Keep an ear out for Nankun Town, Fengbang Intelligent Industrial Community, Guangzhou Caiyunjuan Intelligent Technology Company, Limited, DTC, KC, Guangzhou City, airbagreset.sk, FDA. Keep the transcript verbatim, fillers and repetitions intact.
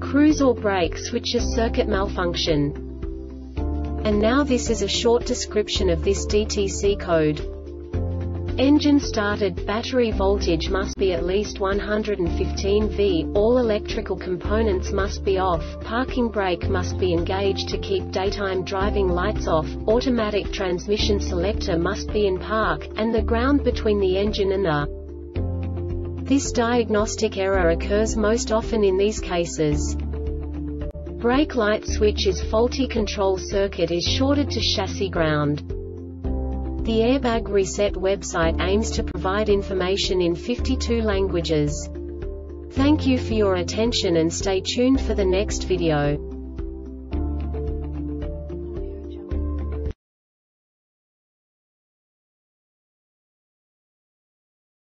cruise or brake switches circuit malfunction. And now this is a short description of this D T C code. Engine started, battery voltage must be at least one hundred fifteen volts, all electrical components must be off, parking brake must be engaged to keep daytime driving lights off, automatic transmission selector must be in park, and the ground between the engine and the. This diagnostic error occurs most often in these cases. Brake light switch is faulty, control circuit is shorted to chassis ground. The Airbag Reset website aims to provide information in fifty-two languages. Thank you for your attention and stay tuned for the next video.